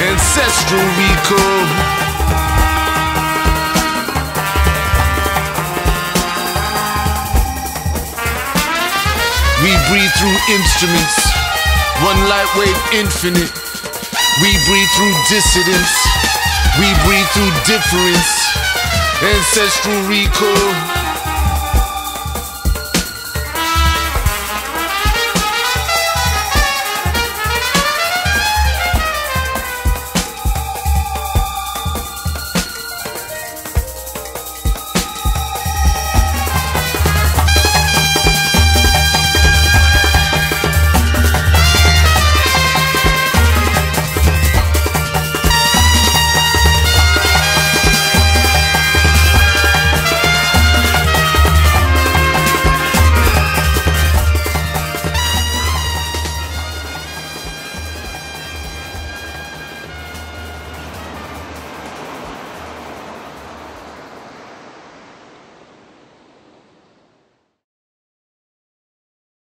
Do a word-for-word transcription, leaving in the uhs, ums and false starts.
Ancestral Recall. We breathe through instruments, one light wave infinite. We breathe through dissidence, we breathe through difference. Ancestral recall.